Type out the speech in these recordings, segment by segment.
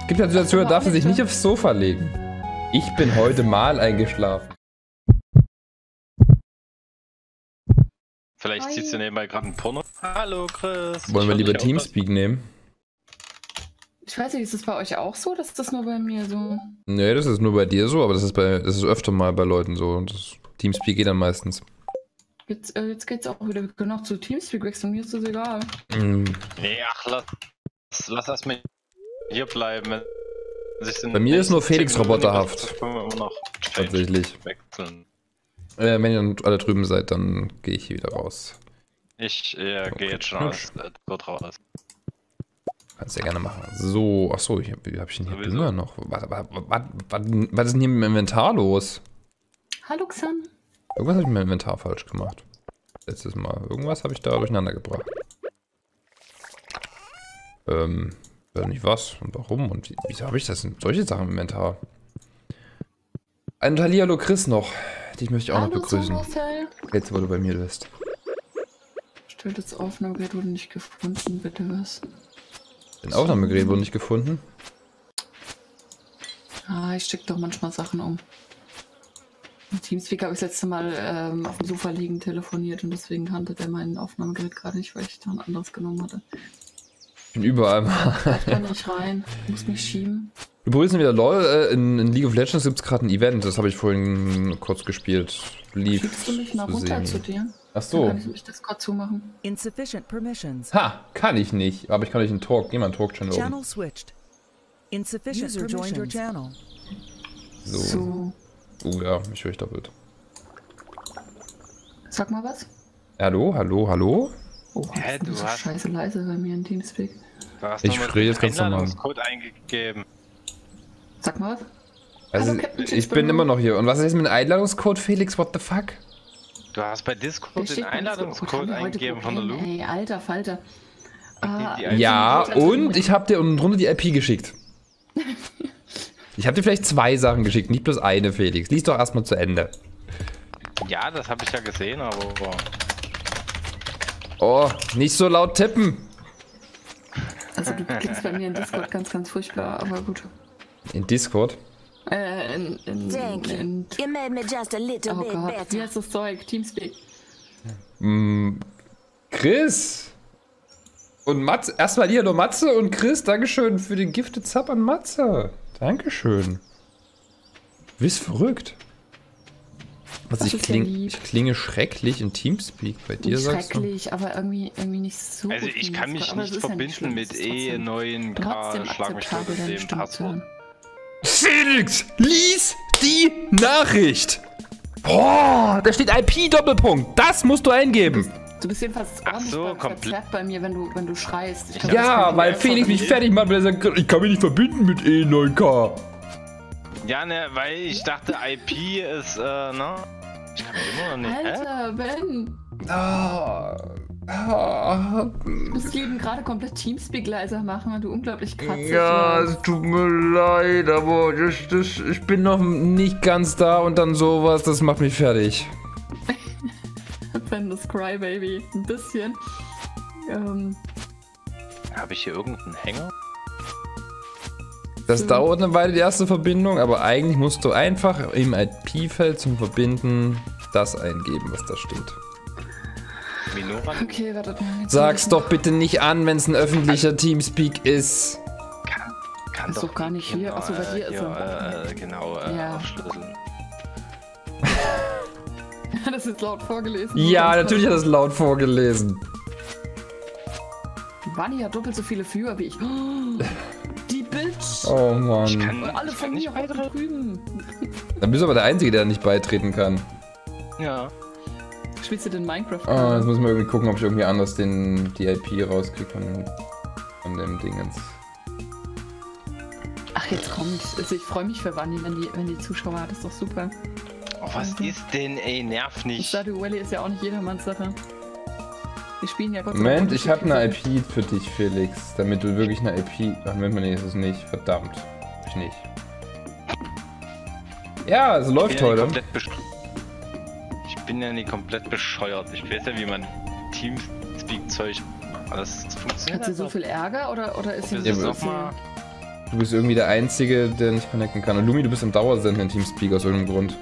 Es gibt ja Situationen, da darf er sich nicht aufs Sofa legen. Ich bin heute mal eingeschlafen. Vielleicht ziehst du nebenbei gerade einen Porno. Hallo Chris. Wollen wir lieber TeamSpeak nehmen? Ich weiß nicht, ist das bei euch auch so, dass das nur bei mir so? Nee, das ist nur bei dir so, aber das ist öfter mal bei Leuten so. Und das TeamSpeak geht dann meistens. Jetzt geht's auch wieder. Wir können auch zu TeamSpeak wechseln, mir ist das egal. Nee, ach, lass erstmal hier bleiben. Bei mir ist nur Felix roboterhaft. Tatsächlich. Wenn ihr dann alle drüben seid, dann gehe ich hier wieder raus. Ich gehe jetzt schon raus. Kannst du ja gerne machen. So, achso, ich hab ich denn hier Dünger noch? Was ist denn hier mit dem Inventar los? Hallo Xan. Irgendwas habe ich mit meinem Inventar falsch gemacht. Letztes Mal. Irgendwas habe ich da durcheinander gebracht. Ich weiß nicht was und warum und wieso habe ich das denn? Solche Sachen im Inventar. Und hallo Chris noch. Dich möchte ich auch noch begrüßen. Jetzt, wo du bei mir bist. Stellt das Aufnahmegerät wurde nicht gefunden, bitte was? Dein Aufnahmegerät wurde nicht gefunden? Ah, ich stecke doch manchmal Sachen um. Im TeamSpeak habe ich das letzte Mal auf dem Sofa liegen telefoniert und deswegen handelt er mein Aufnahmegerät gerade nicht, weil ich da ein anderes genommen hatte. Ich bin überall mal. Ich kann nicht rein, ich muss mich schieben. Übrigens wieder LOL, in League of Legends gibt es gerade ein Event, das habe ich vorhin kurz gespielt. Lief schiebst du mich mal runter zu dir? Ach so. Dann kann ich mich das gerade zumachen. Insufficient permissions. Ha, kann ich nicht, aber ich kann nicht einen Talk, geh mal einen Talk-Channel oben. Channel switched. Insufficient user joined your channel. So. Oh ja, ich höre dich doppelt. Sag mal was. Hallo, hallo, hallo? Oh, hä, du hast scheiße leise bei mir in TeamSpeak. Ich friere jetzt ganz normal. Eingegeben. Sag mal was. Also, hallo, ich bin immer noch hier. Und was ist mit dem Einladungscode, Felix? What the fuck? Du hast bei Discord den Einladungscode eingegeben von der Lu. Ey, alter Falter. Ja, und ich habe dir unten drunter die IP geschickt. Ich habe dir vielleicht zwei Sachen geschickt, nicht bloß eine, Felix. Lies doch erstmal zu Ende. Ja, das habe ich ja gesehen, aber... Oh, nicht so laut tippen! Also du klingst bei mir in Discord ganz, ganz furchtbar, aber gut. In Discord? Oh Gott, wie heißt das Zeug? TeamSpeak. Chris! Und Matze, erstmal hier nur Matze und Chris, Dankeschön für den Gifted Sub an Matze. Dankeschön. Du bist verrückt. Also ich klinge schrecklich in TeamSpeak, bei dir nicht sagst du? Schrecklich, aber irgendwie nicht so. Also ich kann mich nicht verbinden mit neuen Schlag-mich-tot-System-Passwort. Felix, lies die Nachricht! Boah, da steht IP-Doppelpunkt, das musst du eingeben! Du bist jedenfalls auch nicht komplett bei mir, wenn du schreist. Ja, weil Felix mich fertig macht, weil er sagt, ich kann mich nicht verbinden mit E9K. Ja, ne, weil ich dachte, IP ist, ne? Ich kann immer noch nicht. Alter, Ben! Du musst eben gerade komplett TeamSpeak leiser machen, weil du unglaublich kratzt. Ja, es tut mir leid, aber ich bin noch nicht ganz da und dann sowas, das macht mich fertig. Ben, das Crybaby, ein bisschen. Habe ich hier irgendeinen Hänger? Das dauert eine Weile, die erste Verbindung, aber eigentlich musst du einfach im IP-Feld zum Verbinden das eingeben, was da steht. Okay, warte. Sag's doch bitte nicht an, wenn es ein öffentlicher TeamSpeak ist. Kann doch gar nicht hier. Achso, bei dir ist er. Genau, aufschlüsseln. Hat das jetzt laut vorgelesen? Ja, natürlich hat das laut vorgelesen. Vani hat doppelt so viele Viewer wie ich. Die Bitch! Oh Mann. Und alle von mir heute drüben. Dann bist du aber der Einzige, der nicht beitreten kann. Ja. Spielst du denn Minecraft? Ah, jetzt muss ich mal irgendwie gucken, ob ich irgendwie anders die IP rauskriege von dem Dingens. Ach, jetzt kommt. Also ich freue mich für Vani, wenn die Zuschauer hat. Das ist doch super. Oh, was ist denn, ey? Nerv nicht. Stardew Valley ist ja auch nicht jedermanns Sache. Wir spielen ja Gott sei Dank. Moment, ich habe eine IP für dich, Felix. Damit du wirklich eine IP... Ach, Moment, nee, ist es nicht. Verdammt. Hab ich nicht. Ja, es läuft heute. Ich bin ja nicht komplett bescheuert. Ich weiß ja, wie man TeamSpeak-Zeug... alles funktioniert. Hat sie so viel Ärger oder ist sie... Du bist irgendwie der Einzige, der nicht connecten kann. Und Lumi, du bist im Dauersenden in TeamSpeak aus irgendeinem Grund.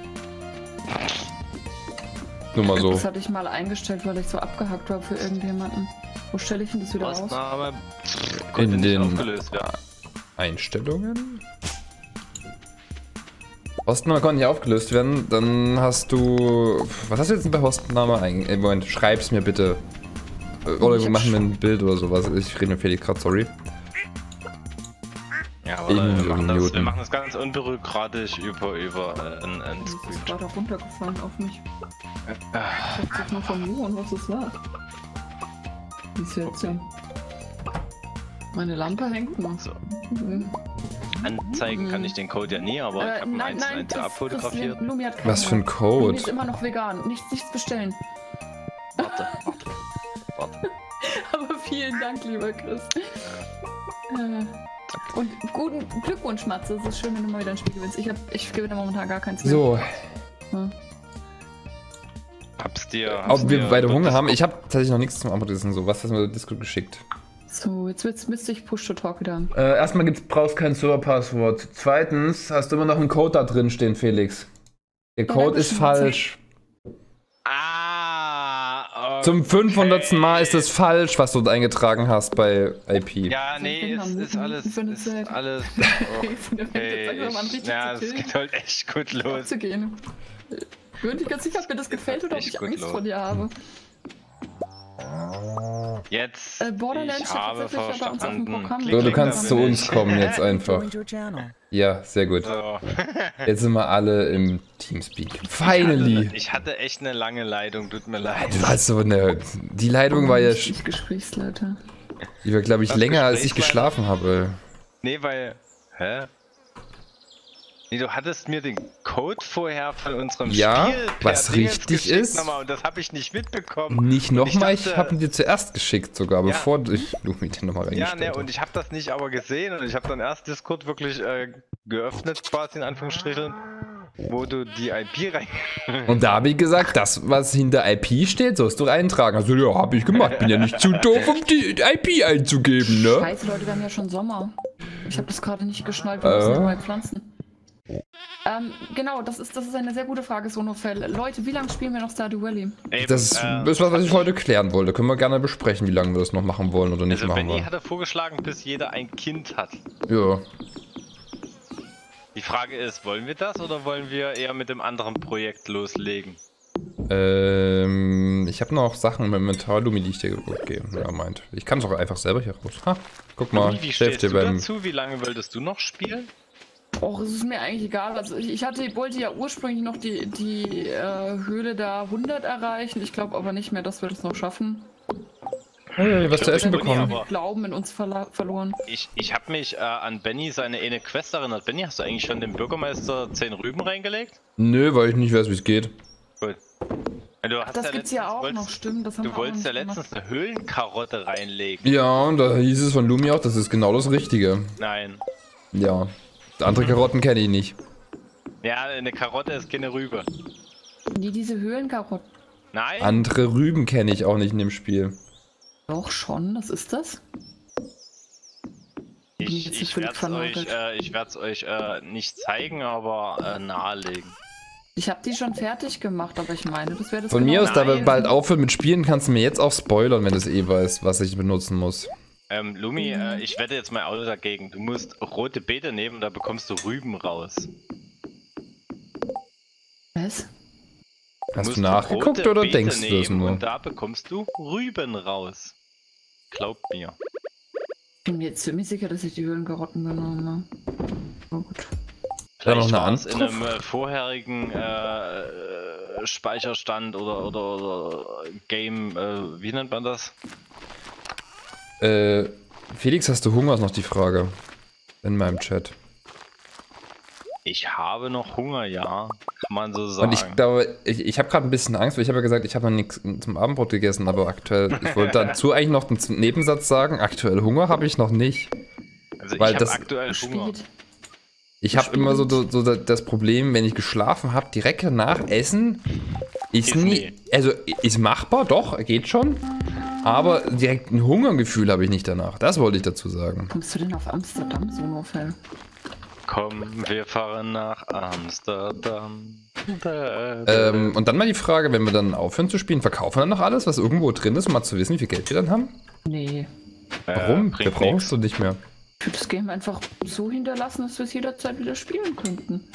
Nur mal so. Das hatte ich mal eingestellt, weil ich so abgehackt war für irgendjemanden. Wo stelle ich denn das wieder Ausnahme raus? In den Einstellungen? Hostenname konnte nicht aufgelöst werden, dann hast du... Was hast du jetzt bei Hostenname eigentlich? Moment, schreib's mir bitte. Oder wir machen mir ein Bild oder sowas. Ich rede mit Felix gerade, sorry. Ja, aber wir machen das ganz unbürokratisch über ein Screen. Das ist gerade runtergefallen auf mich. Ich hab mal von Johann, was das war. Wie ist jetzt ja... Meine Lampe hängt noch. So. Mhm. Anzeigen kann ich den Code ja nie, aber ich habe ihn 1:1 abfotografiert. Was für ein Code? Lumi ist immer noch vegan. Nichts bestellen. Warte. Aber vielen Dank, lieber Chris. Und guten Glückwunsch, Matze. Es ist schön, wenn du mal wieder ein Spiel gewinnst. Ich gewinne momentan gar keins mehr. So. Ja. Hab's dir. Ob wir beide Hunger haben? Ich habe tatsächlich noch nichts zum Abendessen. So, was hast du mir Discord geschickt? So, jetzt müsste ich Push-to-Talk wieder an. Erstmal brauchst du kein Server-Passwort. Zweitens hast du immer noch einen Code da drin stehen, Felix. Der Code ist falsch. Ah, okay. Zum 500. Mal ist es falsch, was du eingetragen hast bei IP. Ja, nee, ist alles... Okay. Ja, es geht halt echt gut los. Ich bin nicht ganz sicher, ob mir das gefällt oder ob ich Angst vor dir habe. Jetzt. Borderlands habe tatsächlich verstanden. Bei uns auf dem Programm. So, du kannst zu uns kommen jetzt einfach. Ja, sehr gut. So. Jetzt sind wir alle im Teamspeak. Finally! Ich hatte echt eine lange Leitung, tut mir leid. Also, ne, die Leitung war ja. Ich Gesprächsleiter. Die war, glaube ich, länger als ich geschlafen habe. Nee, weil. Hä? Nee, du hattest mir den Code vorher von unserem Spiel. Ja, was richtig ist. Und das habe ich nicht mitbekommen. Nicht nochmal, ich habe ihn dir zuerst geschickt sogar, ja, bevor ich Lumi den nochmal reingestellt habe. Und ich habe das nicht aber gesehen und ich habe dann erst Discord wirklich geöffnet, quasi in Anführungsstrichen, wo du die IP rein... Und da habe ich gesagt, das, was hinter IP steht, sollst du eintragen. Also ja, habe ich gemacht. Bin ja nicht zu doof, um die IP einzugeben, ne? Scheiße, Leute, wir haben ja schon Sommer. Ich habe das gerade nicht geschnallt, wir müssen neue Pflanzen. Genau, das ist eine sehr gute Frage, Sonofell. Leute, wie lange spielen wir noch Stardew Valley? Das ist was ich heute klären wollte. Können wir gerne besprechen, wie lange wir das noch machen wollen oder nicht machen wollen. Also Benny hatte vorgeschlagen, bis jeder ein Kind hat. Ja. Die Frage ist, wollen wir das oder wollen wir eher mit dem anderen Projekt loslegen? Ich habe noch Sachen im Inventar, Lumi, die ich dir geben. Ja, meint. Ich kann es auch einfach selber hier raus. Ha, guck mal. Lumi, wie stehst du dazu? Wie lange wolltest du noch spielen? Och, es ist mir eigentlich egal. Also wollte ja ursprünglich noch die Höhle da 100 erreichen. Ich glaube aber nicht mehr, dass wir das noch schaffen. Hey, was zu essen bekommen. Ich Glauben in uns verloren. Ich habe mich an Benny seine eine Quest erinnert. Benny, hast du eigentlich schon dem Bürgermeister 10 Rüben reingelegt? Nö, weil ich nicht weiß, wie es geht. Gut. Du hast das gibt's ja auch noch, stimmt. Du wolltest ja letztens eine Höhlenkarotte reinlegen. Ja, und da hieß es von Lumi auch, das ist genau das Richtige. Nein. Ja. Andere Karotten kenne ich nicht. Ja, eine Karotte ist keine Rübe. Nee, diese Höhlenkarotten. Nein. Andere Rüben kenne ich auch nicht in dem Spiel. Doch schon, was ist das? Ich werde es euch nicht zeigen, aber nahelegen. Ich habe die schon fertig gemacht, aber ich meine, das wäre das. Von mir aus, da wir bald aufhören mit Spielen, kannst du mir jetzt auch spoilern, wenn du es eh weißt, was ich benutzen muss. Lumi, ich wette jetzt mein Auto dagegen. Du musst rote Beete nehmen, da bekommst du Rüben raus. Was? Hast du nachgeguckt oder denkst du das nur? Und da bekommst du Rüben raus. Glaubt mir. Ich bin mir ziemlich sicher, dass ich die Höhlenkarotten genommen habe. Oh gut. Vielleicht war es in einem vorherigen Speicherstand oder Game, wie nennt man das? Felix, hast du Hunger? Ist noch die Frage. In meinem Chat. Ich habe noch Hunger, ja. Kann man so sagen. Und ich glaube, ich habe gerade ein bisschen Angst, weil ich habe ja gesagt, ich habe noch nichts zum Abendbrot gegessen, aber aktuell, ich wollte dazu eigentlich noch einen Nebensatz sagen, aktuell Hunger habe ich noch nicht. Also weil ich habe aktuell Hunger. Ich habe immer so das Problem, wenn ich geschlafen habe, direkt danach essen, ist nie, also ist machbar, doch, geht schon. Aber direkt ein Hungergefühl habe ich nicht danach. Das wollte ich dazu sagen. Kommst du denn auf Amsterdam, Son of Hell? Komm, wir fahren nach Amsterdam. Und dann mal die Frage, wenn wir dann aufhören zu spielen, verkaufen wir dann noch alles, was irgendwo drin ist, um mal zu wissen, wie viel Geld wir dann haben? Nee. Warum? Wir brauchst du nicht mehr. Ich würde das Game einfach so hinterlassen, dass wir es jederzeit wieder spielen könnten.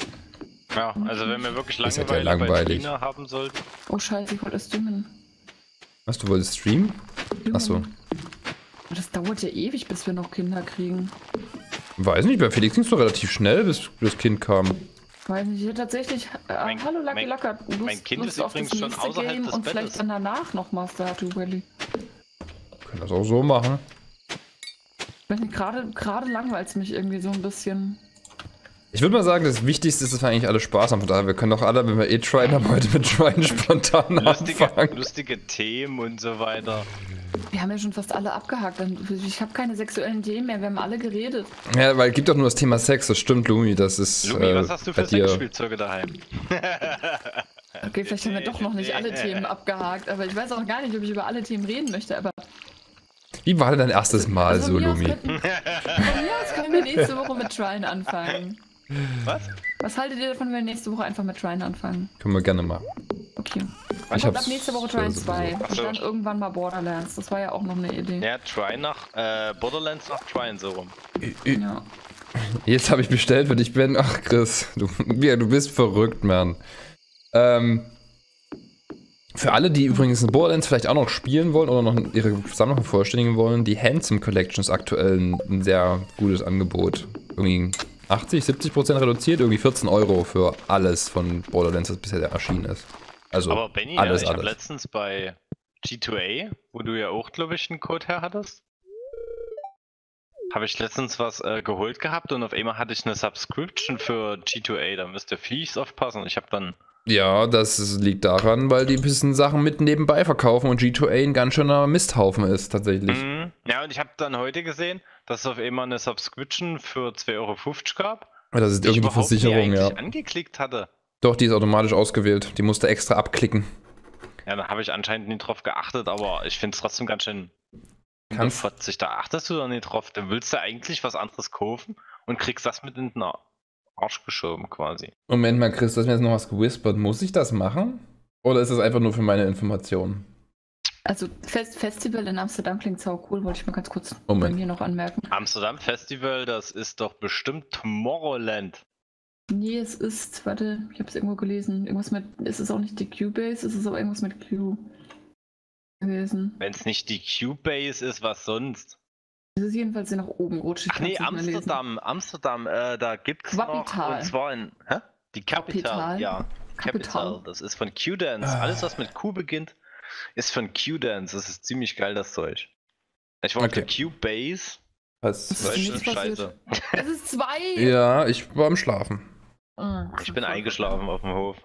Ja, also wenn wir wirklich langweilig haben sollten. Oh scheiße, ich wollte streamen. Was, du wolltest streamen? Ja. Achso. Das dauert ja ewig, bis wir noch Kinder kriegen. Weiß nicht, bei Felix ging es doch relativ schnell, bis das Kind kam. Weiß nicht, hier tatsächlich. Hallo Lucky Lucker. Mein Kind ist übrigens schon außerhalb des Bettes. Und vielleicht dann danach nochmal Stardew Valley. Können das auch so machen. Gerade langweilt es mich irgendwie so ein bisschen. Ich würde mal sagen, das Wichtigste ist, dass wir eigentlich alle Spaß haben. Von daher, wir können doch alle, wenn wir eh Trine haben, heute mit Trine spontan anfangen. Lustige Themen und so weiter. Wir haben ja schon fast alle abgehakt. Ich habe keine sexuellen Themen mehr, wir haben alle geredet. Ja, weil es gibt doch nur das Thema Sex, das stimmt, Lumi, das ist... Lumi, was hast du für Sexspielzeuge daheim? Okay, vielleicht haben wir doch noch nicht alle Themen abgehakt, aber ich weiß auch gar nicht, ob ich über alle Themen reden möchte, aber... Wie war denn dein erstes Mal, also, so, Lumi? Von mir aus können wir nächste Woche mit Trine anfangen. Was? Was haltet ihr davon, wenn wir nächste Woche einfach mit Trine anfangen? Können wir gerne mal. Okay. Ich hab nächste Woche Trine 2 und dann irgendwann mal Borderlands. Das war ja auch noch eine Idee. Ja, Trine nach Borderlands nach Trine so rum. Ja. Jetzt habe ich bestellt für dich, Ben. Ach, Chris, du bist verrückt, Mann. Für alle, die übrigens in Borderlands vielleicht auch noch spielen wollen oder noch ihre Sammlung vervollständigen wollen, die Handsome Collection ist aktuell ein sehr gutes Angebot. Irgendwie 80-70% reduziert, irgendwie 14 Euro für alles von Borderlands, das bisher erschienen ist. Also aber Benni, alles, ja, ich habe letztens bei G2A, wo du ja auch, glaube ich, einen Code her hattest, habe ich letztens was geholt gehabt und auf einmal hatte ich eine Subscription für G2A, da müsst ihr fies aufpassen. Ich habe dann... Ja, das liegt daran, weil die ein bisschen Sachen mit nebenbei verkaufen und G2A ein ganz schöner Misthaufen ist, tatsächlich. Mhm. Ja, und ich habe dann heute gesehen, dass es auf einmal eine Subscription für 2,50 Euro gab. Das ist irgendwie die Versicherung, ja. Angeklickt hatte. Doch, die ist automatisch ausgewählt. Die musste extra abklicken. Ja, da habe ich anscheinend nicht drauf geachtet, aber ich finde es trotzdem ganz schön. Da achtest du doch nicht drauf. Dann willst du eigentlich was anderes kaufen und kriegst das mit in den Arsch geschoben quasi. Moment mal, Chris, dass mir jetzt noch was gewispert. Muss ich das machen? Oder ist das einfach nur für meine Informationen? Also Festival in Amsterdam klingt sau cool, wollte ich mal ganz kurz bei mir noch anmerken. Amsterdam Festival, das ist doch bestimmt Tomorrowland. Nee, es ist, warte, ich habe es irgendwo gelesen. Irgendwas mit, ist es auch nicht die Q-Base, ist es auch irgendwas mit Q gewesen. Wenn es nicht die Q-Base ist, was sonst? Das ist jedenfalls hier nach oben rutscht. Ach nee, Amsterdam, da gibt es noch, und zwar in, die Qapital, ja. Qapital, das ist von Q-Dance. Alles, was mit Q beginnt, ist von Q-Dance. Das ist ziemlich geil, das Zeug. Ich wollte Q-Base. Was ist scheiße. Es ist 2! Ja, ich war am Schlafen. Ich bin eingeschlafen auf dem Hof.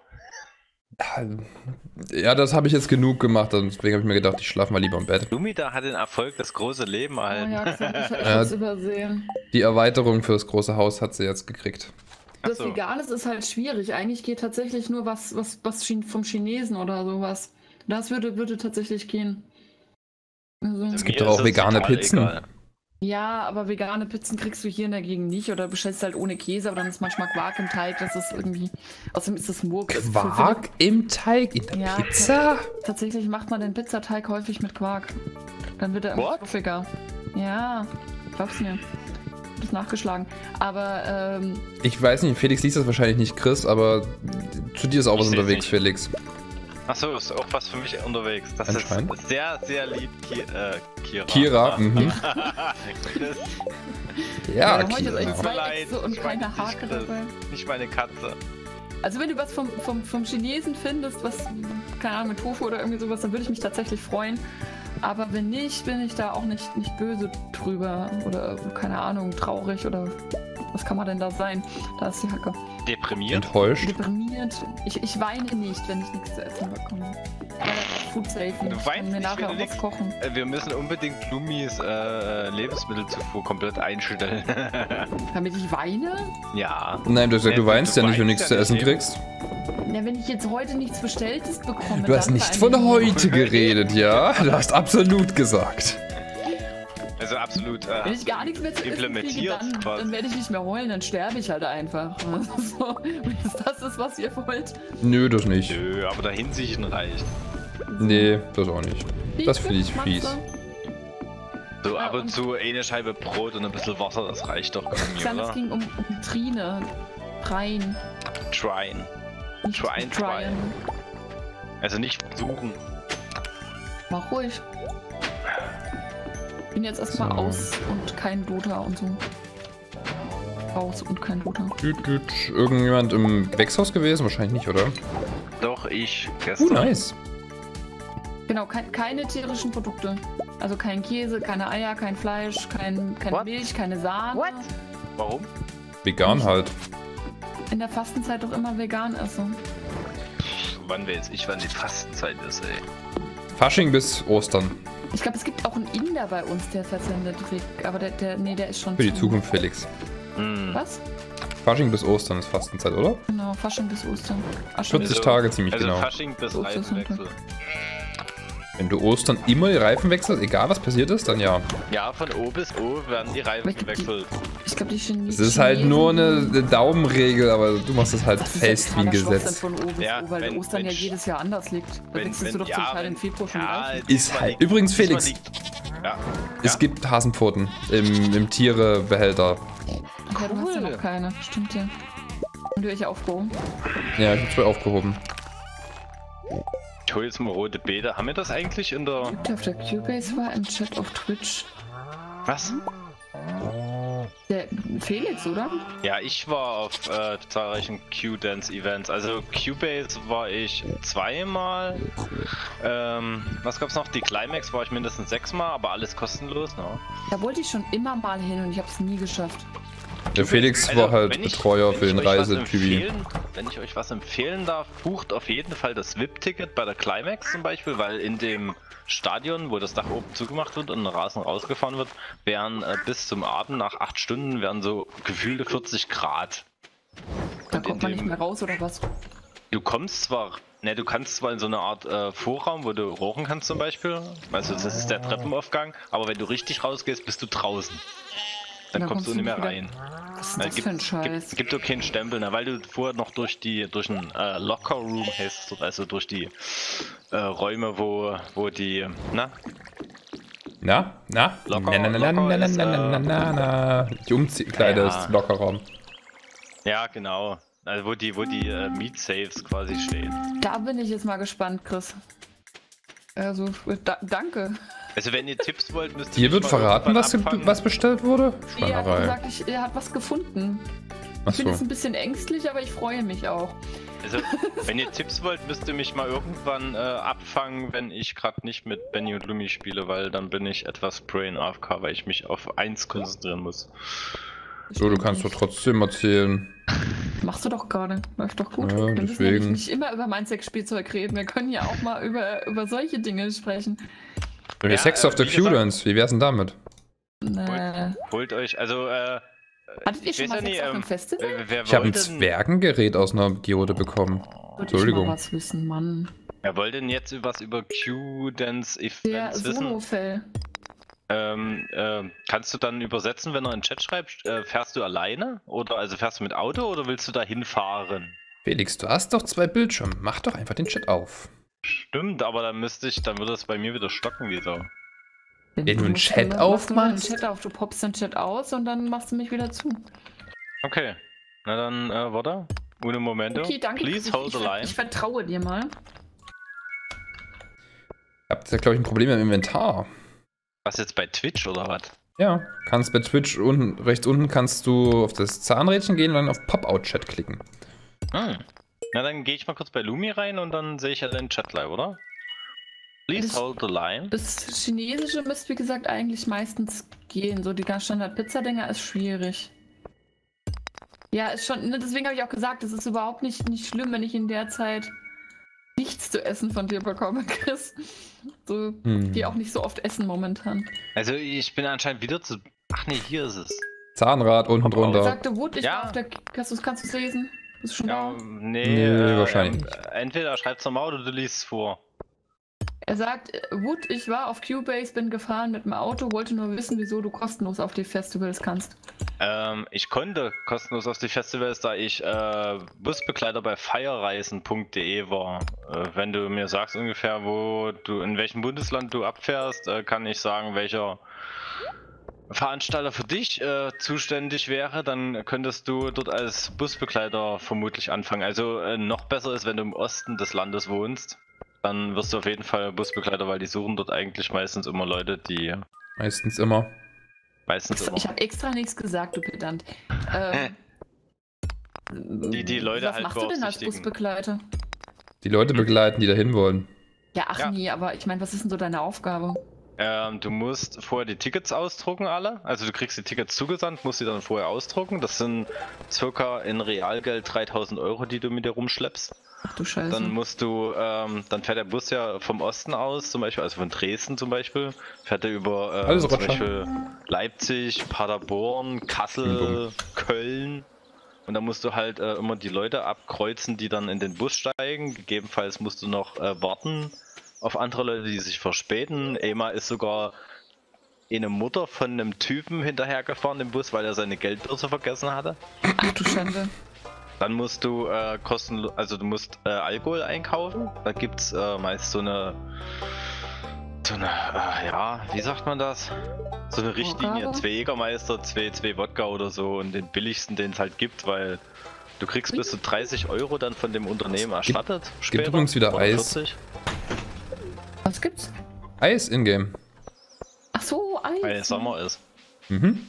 Ja, das habe ich jetzt genug gemacht, deswegen habe ich mir gedacht, ich schlafe mal lieber im Bett. Lumida hat den Erfolg, das große Leben erhalten. Oh ja, ich hab's übersehen. Die Erweiterung für das große Haus hat sie jetzt gekriegt. Das Veganes ist halt schwierig. Eigentlich geht tatsächlich nur was vom Chinesen oder sowas. Das würde tatsächlich gehen. Also, es gibt doch auch vegane Pizzen. Egal. Ja, aber vegane Pizzen kriegst du hier dagegen nicht oder bestellst halt ohne Käse, aber dann ist manchmal Quark im Teig, das ist irgendwie... Außerdem ist das Murk. Quark im Teig? In der Pizza? Tatsächlich macht man den Pizzateig häufig mit Quark. Dann wird er immer fluffiger. Ja, glaub's mir. Das nachgeschlagen. Aber, ich weiß nicht, Felix liest das wahrscheinlich nicht, Chris, aber zu dir ist auch was unterwegs, Felix. Achso, ist auch was für mich unterwegs. Das ist sehr, sehr lieb, Kira. Kira, ja, Kira. Heute ist echt so und keine Hake dabei. Nicht meine Katze. Also wenn du was vom Chinesen findest, was, keine Ahnung, mit Tofu oder irgendwie sowas, dann würde ich mich tatsächlich freuen. Aber wenn nicht, bin ich da auch nicht böse drüber oder, keine Ahnung, traurig oder... Was kann man denn da sein? Da ist die Hacke. Deprimiert? Enttäuscht? Deprimiert. Ich weine nicht, wenn ich nichts zu essen bekomme. Food safe. Du weinst nicht, nachher auch was kochen. Wir müssen unbedingt Lumis Lebensmittelzufuhr komplett einstellen. Damit ich weine? Ja. Nein, du weinst ja nicht, wenn du nichts zu essen kriegst. Na, wenn ich jetzt heute nichts Bestelltes bekomme... Du hast nicht von heute geredet, ja? Du hast absolut gesagt. Also absolut. Wenn ich gar nichts mehr zu essen kriege, dann werde ich nicht mehr heulen, dann sterbe ich halt einfach. So, ist das das, was ihr wollt? Nö, das nicht. Nö, aber da Hinsichten reicht. Nee, das auch nicht. Das finde ich fies. So ab und zu eine Scheibe Brot und ein bisschen Wasser, das reicht doch irgendwie, oder? Es ging um Trine. Trine. Trine. Trine. Also nicht versuchen. Mach ruhig. Ich bin jetzt erstmal so. Aus und kein Dota und so. Aus und kein Dota. Irgendjemand im Wechshaus gewesen? Wahrscheinlich nicht, oder? Doch, ich gestern. Nice. Genau, keine tierischen Produkte. Also kein Käse, keine Eier, kein Fleisch, keine Milch, keine Sahne. What? Warum? Vegan halt. In der Fastenzeit doch immer vegan essen. Wann die Fastenzeit ist, ey. Fasching bis Ostern. Ich glaube, es gibt auch einen Inder bei uns, der versendet Rick, aber der ist schon... Für die Zukunft, Felix. Mm. Was? Fasching bis Ostern ist Fastenzeit, oder? Genau, Fasching bis Ostern. Ach, 40 also, Tage ziemlich also genau. Also Fasching bis Reifenwechsel. Wenn du Ostern immer die Reifen wechselst, egal was passiert ist, dann ja. Ja, von O bis O werden die Reifen gewechselt. Ich glaube, die Chinesen... Es ist halt nur eine Daumenregel, aber du machst es halt fest wie ein Gesetz. Von O bis O, weil Ostern ja jedes Jahr anders liegt. Da wechselst du doch zum Teil im Februar schon Reifen. Ist halt... Übrigens, Felix, es gibt Hasenpfoten im Tierebehälter. Ach ja, du hast ja noch keine. Stimmt ja. Haben die euch aufgehoben? Ja, ich hab's wohl aufgehoben. Ich hol jetzt mal rote Bäder. Haben wir das eigentlich in der... Auf der Q-Base war im Chat auf Twitch. Was? Der Felix, oder? Ja, ich war auf zahlreichen Q-Dance-Events. Also Q-Base war ich zweimal. Was gab's noch? Die Climax war ich mindestens 6-mal, aber alles kostenlos. No? Da wollte ich schon immer mal hin und ich hab's nie geschafft. Der Felix war halt Betreuer für den Reise-TV. Wenn ich euch was empfehlen darf, bucht auf jeden Fall das VIP-Ticket bei der Climax zum Beispiel, weil in dem Stadion, wo das Dach oben zugemacht wird und Rasen rausgefahren wird, werden bis zum Abend nach 8 Stunden werden so gefühlte 40 Grad. Da kommt man nicht mehr raus oder was? Du kommst zwar, ne, du kannst zwar in so eine Art Vorraum, wo du rochen kannst zum Beispiel, also das ist der Treppenaufgang, aber wenn du richtig rausgehst, bist du draußen. Dann kommst du nicht mehr rein. Was ist das für ein Scheiß? Gibt doch keinen Stempel, ne? Weil du vorher noch durch einen Locker-Room hast, also durch die Räume, wo die... Na? Na? Locker-Room. Die Umkleide ist Locker-Raum. Ja, genau. Also wo die Meat-Saves quasi stehen. Da bin ich jetzt mal gespannt, Chris. Also, danke. Also wenn ihr Tipps wollt, müsst ihr... Hier wird verraten, was bestellt wurde? Er hat gesagt, er hat was gefunden. Ach so. Ich bin jetzt ein bisschen ängstlich, aber ich freue mich auch. Also, wenn ihr Tipps wollt, müsst ihr mich mal irgendwann abfangen, wenn ich gerade nicht mit Benny und Lumi spiele, weil dann bin ich etwas Brain AFK, weil ich mich auf 1 konzentrieren muss. So, du kannst doch trotzdem erzählen. Machst du doch gerade. Läuft doch gut. Ja, wir müssen ja nicht immer über mein Sexspielzeug reden, wir können ja auch mal über solche Dinge sprechen. Wenn ihr Sex auf der Q-Dance, wie wär's denn damit? Holt euch, also hattet ihr schon mal Sex auf einem Festival? Ich hab ein Zwergengerät aus einer Geode bekommen. Entschuldigung. Ich mal was wissen, Mann. Wer wollte denn jetzt was über Q-Dance-Events wissen? Kannst du dann übersetzen, wenn er in den Chat schreibt, fährst du alleine? Oder also fährst du mit Auto oder willst du da hinfahren? Felix, du hast doch 2 Bildschirme, mach doch einfach den Chat auf. Stimmt, aber dann würde es bei mir wieder stocken wieder. Wenn du einen Chat aufmachst? Du popst den Chat aus und dann machst du mich wieder zu. Okay, na dann, warte. Uno momento. Okay, danke. Please hold the line. Ich vertraue dir mal. Ihr habt ja, glaube ich, ein Problem im Inventar. Was jetzt bei Twitch oder was? Ja, kannst bei Twitch unten, rechts unten kannst du auf das Zahnrädchen gehen und dann auf Pop-Out-Chat klicken. Hm. Na, dann gehe ich mal kurz bei Lumi rein und dann sehe ich ja den Chat live, oder? Please hold the line. Das Chinesische müsste, wie gesagt, eigentlich meistens gehen. So die ganz Standard-Pizza-Dinger ist schwierig. Ja, ist schon, ne, deswegen habe ich auch gesagt, es ist überhaupt nicht schlimm, wenn ich in der Zeit nichts zu essen von dir bekomme, Chris. So, die auch nicht so oft essen momentan. Also ich bin anscheinend wieder zu... Ach ne, hier ist es. Zahnrad unten drunter. Ich sagte, Wood, ich war auf der... Kannst du es lesen? Bist du schon da? Nee, wahrscheinlich nicht. Entweder schreibst du mal oder du liest es vor. Er sagt, Wood, ich war auf Q-Base, bin gefahren mit dem Auto, wollte nur wissen, wieso du kostenlos auf die Festivals kannst. Ich konnte kostenlos auf die Festivals, da ich Busbegleiter bei feierreisen.de war. Wenn du mir sagst ungefähr, wo du, in welchem Bundesland du abfährst, kann ich sagen, welcher Veranstalter für dich zuständig wäre, dann könntest du dort als Busbegleiter vermutlich anfangen. Also noch besser ist, wenn du im Osten des Landes wohnst, dann wirst du auf jeden Fall Busbegleiter, weil die suchen dort eigentlich meistens immer Leute, die... Meistens immer. Meistens immer. Ich habe extra nichts gesagt, du Pedant. Die Leute was halt machst du denn als Busbegleiter? Die Leute begleiten, die dahin wollen. Ja, ach ja. Nie, aber ich meine, was ist denn so deine Aufgabe? Du musst vorher die Tickets ausdrucken alle, also du kriegst die Tickets zugesandt, musst sie dann vorher ausdrucken. Das sind circa in Realgeld 3.000 €, die du mit dir rumschleppst. Ach du Scheiße. Dann musst du, dann fährt der Bus ja vom Osten aus, zum Beispiel, also von Dresden zum Beispiel, fährt er über zum Beispiel Leipzig, Paderborn, Kassel, Köln. Und dann musst du halt immer die Leute abkreuzen, die dann in den Bus steigen. Gegebenenfalls musst du noch warten auf andere Leute, die sich verspäten. Ema ist sogar eine Mutter von einem Typen hinterhergefahren im Bus, weil er seine Geldbörse vergessen hatte. Ach du Schande. Dann musst du du musst Alkohol einkaufen. Da gibt's meist so eine, wie sagt man das? So eine Richtlinie, 2 Jägermeister, 2 Wodka oder so und den billigsten, den es halt gibt, weil du kriegst bis zu 30 € dann von dem Unternehmen erstattet. Gibt übrigens wieder Eis. 40. Was gibt's? Eis in-game. Ach so, Eis. Weil es Sommer ist. Mhm.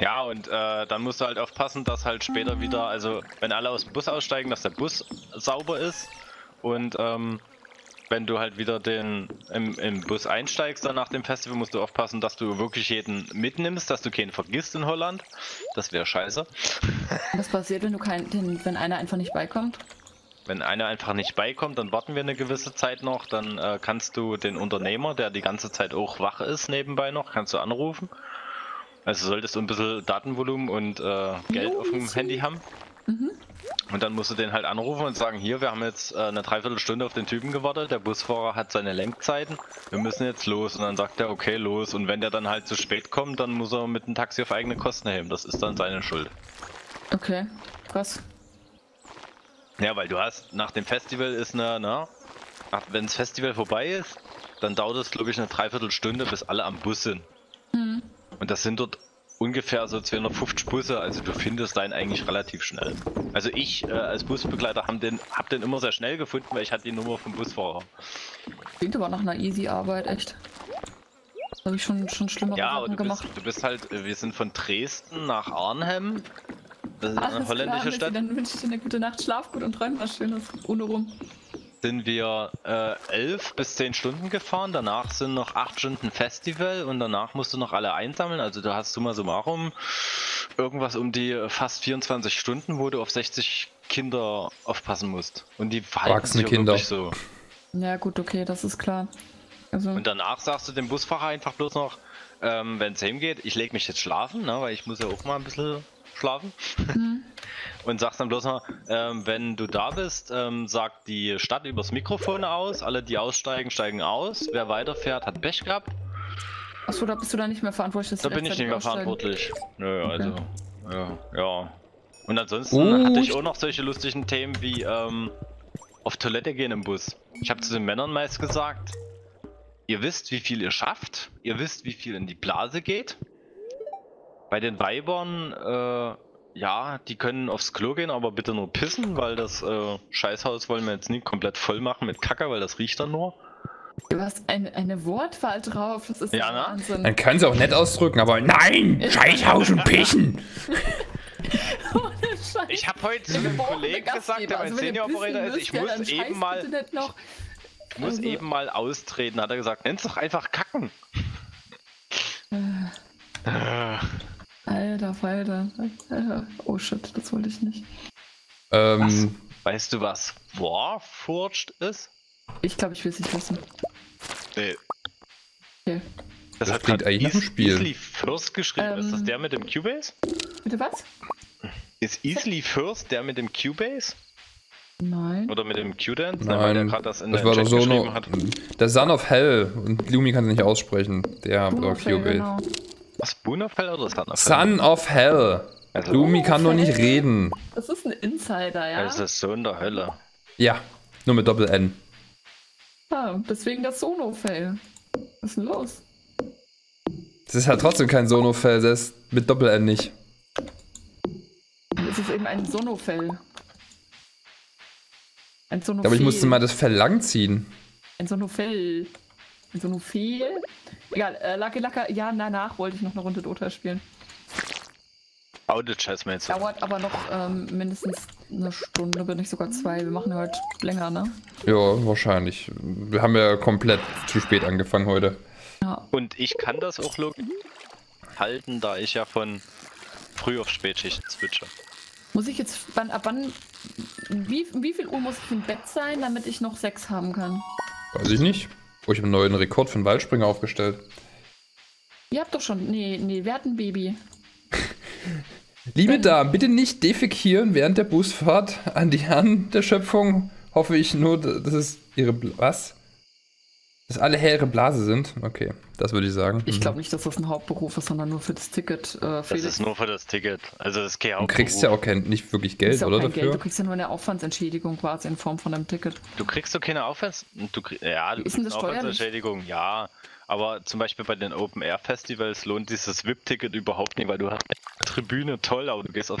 Ja, und dann musst du halt aufpassen, dass halt später wieder, also wenn alle aus dem Bus aussteigen, dass der Bus sauber ist. Und wenn du halt wieder im Bus einsteigst, dann nach dem Festival musst du aufpassen, dass du wirklich jeden mitnimmst, dass du keinen vergisst in Holland. Das wäre scheiße. Was passiert, wenn du wenn einer einfach nicht beikommt? Wenn einer einfach nicht beikommt, dann warten wir eine gewisse Zeit noch. Dann kannst du den Unternehmer, der die ganze Zeit auch wach ist nebenbei noch, kannst du anrufen. Also solltest du ein bisschen Datenvolumen und Geld auf dem Handy haben. Mhm. Und dann musst du den halt anrufen und sagen, hier, wir haben jetzt eine Dreiviertelstunde auf den Typen gewartet, der Busfahrer hat seine Lenkzeiten, wir müssen jetzt los. Und dann sagt er, okay, los. Und wenn der dann halt zu spät kommt, dann muss er mit dem Taxi auf eigene Kosten heben. Das ist dann seine Schuld. Okay, krass. Ja, weil du hast, nach dem Festival ist wenn das Festival vorbei ist, dann dauert es, glaube ich, eine Dreiviertelstunde, bis alle am Bus sind. Mhm. Und das sind dort ungefähr so 250 Busse, also du findest deinen eigentlich relativ schnell. Also ich als Busbegleiter hab den immer sehr schnell gefunden, weil ich hatte die Nummer vom Busfahrer. Klingt aber nach einer easy Arbeit, echt. Das habe ich schon schlimmer gemacht. Du bist halt, wir sind von Dresden nach Arnhem. Das ist eine holländische Stadt. Dann wünsche ich dir eine gute Nacht, schlaf gut und träum was Schönes, ohne rum. Sind wir 11 bis 10 Stunden gefahren, danach sind noch 8 Stunden Festival und danach musst du noch alle einsammeln, also da hast du mal summarum irgendwas um die fast 24 Stunden, wo du auf 60 Kinder aufpassen musst und die verhalten sich wirklich so. Ja gut, okay, das ist klar. Also und danach sagst du dem Busfahrer einfach bloß noch, wenn es hingeht, ich lege mich jetzt schlafen, ne, weil ich muss ja auch mal ein bisschen schlafen. Mhm. Und sagst dann bloß mal, wenn du da bist, sagt die Stadt übers Mikrofon aus, alle die aussteigen, steigen aus, wer weiterfährt, hat Pech gehabt. Achso, da bist du dann nicht mehr verantwortlich? Dass da bin ich nicht mehr verantwortlich. Nö, okay. Also, ja. Und ansonsten hatte ich auch noch solche lustigen Themen wie auf Toilette gehen im Bus. Ich habe zu den Männern meist gesagt, ihr wisst, wie viel ihr schafft, ihr wisst, wie viel in die Blase geht. Bei den Weibern, ja, die können aufs Klo gehen, aber bitte nur pissen, weil das Scheißhaus wollen wir jetzt nicht komplett voll machen mit Kacke, weil das riecht dann nur. Du hast eine Wortwahl drauf, das ist ja, ne? Wahnsinn. Dann können sie auch nett ausdrücken, aber nein, Scheißhaus und Pischen! Ich habe heute zu einem Kollegen gesagt, der mein Senior Operator ist, ich muss eben mal austreten, hat er gesagt, nenn's doch einfach Kacken. Alter, Falter. Oh shit, das wollte ich nicht. Weißt du, was Warforged ist? Ich glaube, ich will es nicht wissen. Nee. Okay. Das hat klingt eigentlich ein Spiel. Easily First geschrieben. Ist das der mit dem Q-Base? Bitte was? Ist Easily First der mit dem Q-Base? Nein. Oder mit dem Q-Dance? Nein, weil der gerade das in der Chat geschrieben hat. Der Son of Hell, und Lumi kann es nicht aussprechen, der Q-Base. Genau. Was, Boon of Hell oder Son of Hell? Son of Hell. Also Lumi kann nur nicht reden. Das ist ein Insider, ja? Das ist Sohn der Hölle. Ja, nur mit Doppel-N. Ah, deswegen das Sono-Fail. Was ist denn los? Das ist ja trotzdem kein Sono-Fail, das ist mit Doppel-N nicht. Es ist eben ein Sono-Fail. Ein Sono-Fail. Aber ich musste mal das Fell lang ziehen. Ein Sono-Fail. Ein Sono-Fail. Egal, Lucky Lucker, ja, danach wollte ich noch eine Runde Dota spielen. Audit scheiß mir jetzt. Dauert aber noch mindestens eine Stunde, wenn nicht sogar zwei. Wir machen heute länger, ne? Ja, wahrscheinlich. Wir haben ja komplett zu spät angefangen heute. Ja. Und ich kann das auch halten, da ich ja von früh auf Spätschicht switche. Muss ich jetzt, wie viel Uhr muss ich im Bett sein, damit ich noch 6 haben kann? Weiß ich nicht. Oh, ich habe einen neuen Rekord für einen Waldspringen aufgestellt. Ihr habt doch schon, nee, wir hatten ein Baby. Liebe Damen, bitte nicht defekieren während der Busfahrt. An die Herren der Schöpfung hoffe ich nur, dass es ihre was? Dass alle Heere Blase sind. Okay, das würde ich sagen. Ich glaube nicht, dass das ein Hauptberuf ist, sondern nur für das Ticket. Felix. Das ist nur für das Ticket. Also das ist kein Hauptberuf. Du kriegst ja auch nicht wirklich Geld, oder? Kein dafür? Geld. Du kriegst ja nur eine Aufwandsentschädigung quasi in Form von einem Ticket. Du kriegst doch keine Aufwandsentschädigung, ja. Aber zum Beispiel bei den Open-Air-Festivals lohnt dieses VIP-Ticket überhaupt nicht, weil du hast eine Tribüne, toll, aber du gehst auf...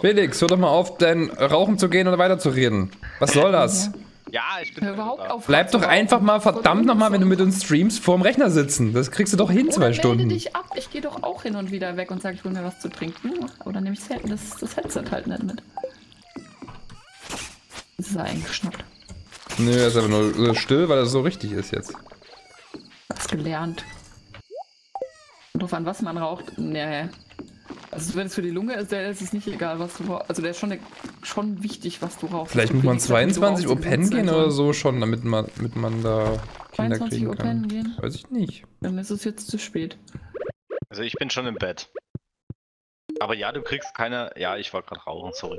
Felix, hör doch mal auf, dein Rauchen zu gehen oder weiterzureden. Was soll das? Ja, ich bin überhaupt auf... Bleib doch einfach mal, verdammt nochmal, wenn du mit uns streamst, vorm Rechner sitzen. Das kriegst du doch hin, 2 Stunden. Melde dich ab, ich gehe doch auch hin und wieder weg und sage, ich will mir was zu trinken. Aber dann nehme ich das Headset halt nicht mit. Das ist er eingeschnappt. Nö, er ist aber nur still, weil das so richtig ist jetzt. Gelernt. Und drauf an, was man raucht, nee. Also wenn es für die Lunge ist, dann ist es nicht egal, was du rauchst. Also der ist schon wichtig, was du rauchst. Vielleicht muss man 22 Uhr pennen gehen oder so schon, damit man da Kinder kriegen kann. Weiß ich nicht. Dann ist es jetzt zu spät. Also ich bin schon im Bett. Aber ja, du kriegst keine... Ja, ich war gerade rauchen, sorry.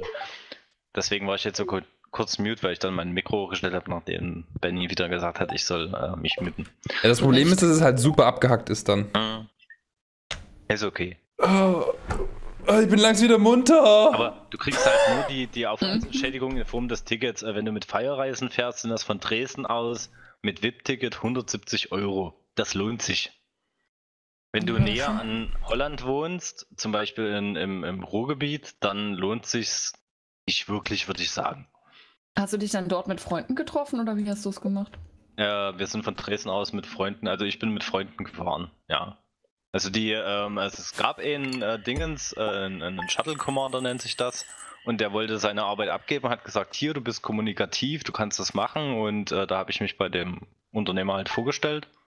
Deswegen war ich jetzt so kurz mute, weil ich dann mein Mikro hochgestellt habe, nachdem Benny wieder gesagt hat, ich soll mich muten. Ja, das Problem ist, dass es halt super abgehackt ist dann. Ist okay. Oh, ich bin langsam wieder munter. Aber du kriegst halt nur die Aufwandsentschädigung in Form des Tickets. Wenn du mit Feierreisen fährst, sind das von Dresden aus mit VIP-Ticket 170 €. Das lohnt sich. Wenn du näher an Holland wohnst, zum Beispiel im Ruhrgebiet, dann lohnt sich's nicht wirklich, würde ich sagen. Hast du dich dann dort mit Freunden getroffen oder wie hast du es gemacht? Wir sind von Dresden aus mit Freunden, also ich bin mit Freunden gefahren, ja. Also es gab einen einen Shuttle Commander nennt sich das, und der wollte seine Arbeit abgeben, hat gesagt, hier, du bist kommunikativ, du kannst das machen, und da habe ich mich bei dem Unternehmer halt vorgestellt